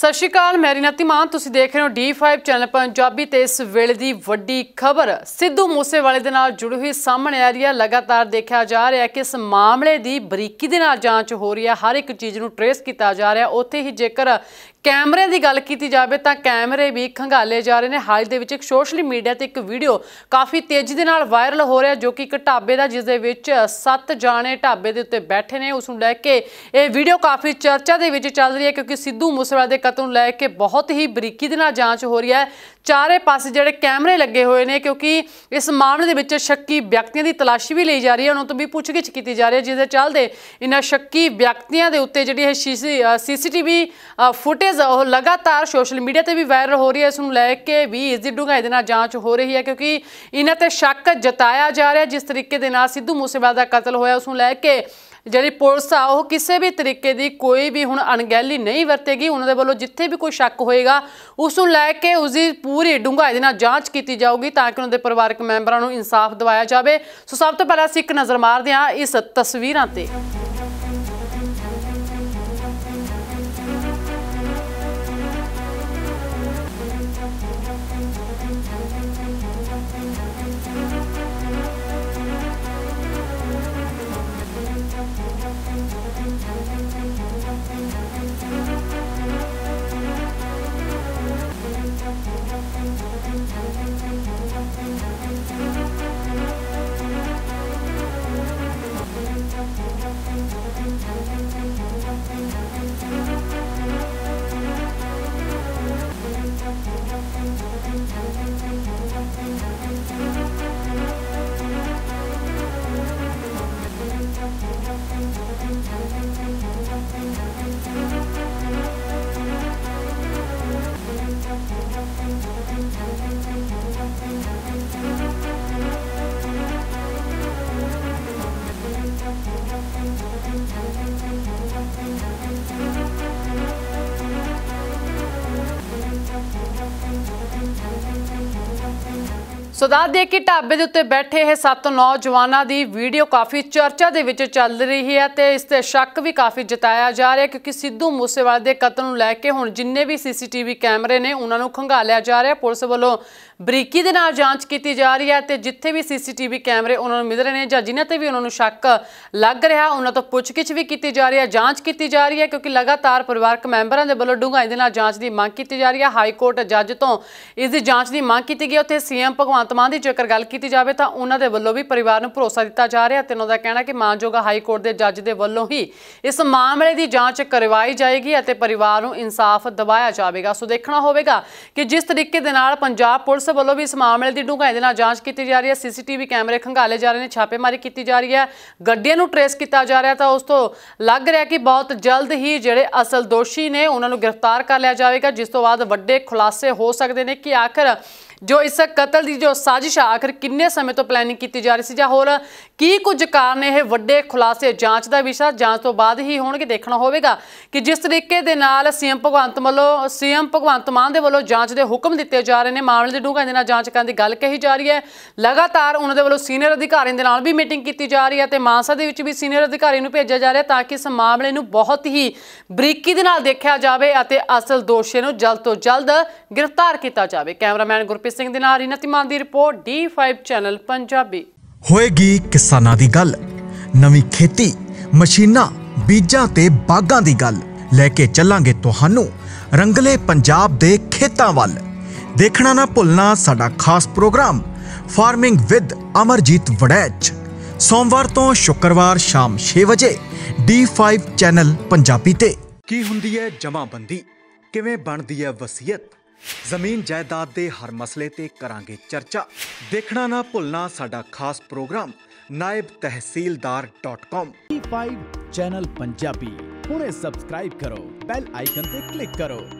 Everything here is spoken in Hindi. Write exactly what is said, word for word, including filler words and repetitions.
सत श्री अकाल, मैं रीना धीमान, तुसीं देख रहे हो डी फाइव चैनल पंजाबी। तो इस वेले की वड्डी खबर सिद्धू मूसेवाले दे नाल जुड़ी हुई सामने आ रही है। लगातार देखा जा रहा है कि इस मामले की बरीकी दे नाल जांच हो रही है, हर एक चीज़ नूं ट्रेस किया जा रहा है। उत्थे ही जेकर कैमरे की गल की जाए तो कैमरे भी खंगाले जा रहे हैं। हाल दे विच सोशल मीडिया पर एक वीडियो काफ़ी तेज़ी के नाल वायरल हो रहा है, जो कि एक ढाबे का जिस दे विच सत्त जाने ढाबे के उत्ते बैठे ने, उस नूं लै के ये वीडियो काफ़ी चर्चा दे विच चल रही है, क्योंकि सिद्धू मूसेवाले दे कतल नूं लै के बहुत ही बरीकी दे नाल जांच हो रही है। चारे पासे जिहड़े कैमरे लगे हुए हैं, क्योंकि इस मामले दे विच शक्की व्यक्तियों की तलाशी भी ली जा रही है, उन्हां तों भी पुछगिछ की जा रही है, जिसके चलते इन्हां शक्की व्यक्तियों के उत्ते जिहड़ी C C T V footage ਉਹ लगातार सोशल मीडिया पर भी वायरल हो रही है। इसनूं लै के भी इसकी डूंघाई दे नाल जांच हो रही है, क्योंकि इन्हां ते शक जताया जा रहा है। जिस तरीके दे नाल सिद्धू मूसेवाला दा कतल होया, उसनूं लै के जी पुलिस आ वो किसी भी तरीके की कोई भी हूँ अणगहली नहीं वरतेगी। उन्होंने वालों जिथे भी कोई शक होएगा उसू लैके उसकी पूरी डूंघाई जांच की जाएगी, ताकि उन्होंने परिवारक मैंबरों इंसाफ दिवाया जाए। सो सब तो पहले असीं एक नज़र मारते हाँ इस तस्वीरां ते। सो दाद दे कि ढाबे के उत्ते बैठे है सत्त नौजवानों की वीडियो काफ़ी चर्चा दे विच चल रही है, तो इसते शक भी काफ़ी जताया जा रहा है, क्योंकि सिद्धू मूसेवाले दे कतल नूं लैके हुण जिन्ने भी सी सी टी वी कैमरे ने उन्होंने खंगालिया जा रहा है। पुलिस वालों बरीकी दे नाल जांच की जा रही है, तो जिथे भी सी सी टी वी कैमरे उन्होंने मिल रहे हैं जां जिन्हां ते भी उन्होंने शक लग रहा उन्होंने तो पुछगिछ भी की जा रही है, जाँच की जा रही है, क्योंकि लगातार परिवारक मैंबरों के वालों डूंघाई दे नाल जांच की मांग की जा रही है। हाई कोर्ट जज तो इसकी जाँच की मांग की गई। उत्थे सी एम भगवंत मान की जेकर गल की जाए तो उन्होंने वालों भी परिवार में भरोसा दिता जा रहा है, तो उन्होंने कहना कि मानयोग हाई कोर्ट के जज के वालों ही इस मामले की जांच करवाई जाएगी और परिवार को इंसाफ दिवाया जाएगा। सो देखना होगा कि जिस तरीके के नाल पंजाब पुलिस वालों भी इस मामले की डूंघाई के नाल जांच की जा रही है, सी सी टी वी कैमरे खंगाले जा रहे हैं, छापेमारी की जा रही है, गड्डियों को ट्रेस किया जा रहा है, तो उस तो लग रहा है कि बहुत जल्द ही जिहड़े असल दोषी ने उन्होंने गिरफ्तार कर लिया जाएगा, जिस तो बाद वड्डे खुलासे हो सकते हैं कि आखिर जो इस कतल की जो साजिश आखिर किन्ने समय तो प्लैनिंग की जा रही थी, या होर की कुछ कारण ये वड्डे खुलासे जांच का विषय जांच तो बाद ही होणगे। देखना होगा कि जिस तरीके के नाल सीएम भगवंत वालों सीएम भगवंत मान के वालों जांच के हुक्म दिए जा रहे हैं, मामले की डूंघाई के जांच करने की गल कही जा रही है। लगातार उन्होंने वालों सीनियर अधिकारियों के नाल भी मीटिंग की जा रही है, तो मानसा दे विच भी सीनियर अधिकारी नूं भेजा जा रहा है, ताकि इस मामले में बहुत ही बरीकी दे नाल देखा जाए और असल दोषी नूं जल्द तो जल्द गिरफ्तार किया जाए। कैमरामैन गुरप्रीत सिंह दिनार रीना धीमान दी report D five channel Punjabi. होएगी किसानां दी गल, नवीं खेती, मशीनां, बीजां ते बागां दी गल लेके चलांगे तुहानू रंगले पंजाब दे खेतां वल। देखना ना भुलना साडा खास program farming with Amarjeet Waraich, सोमवार तो शुक्रवार शाम छे बजे डी फाइव चैनल पंजाबी ते। की हुंदी है जमाबंदी, किवें बनदी है वसीयत, जमीन जायदाद के हर मसले ते करांगे चर्चा। देखना ना भुलना साडा खास program Naib Tehsildar dot com. D five channel Punjabi हुणे सब्सक्राइब करो, बेल आइकन ते क्लिक करो।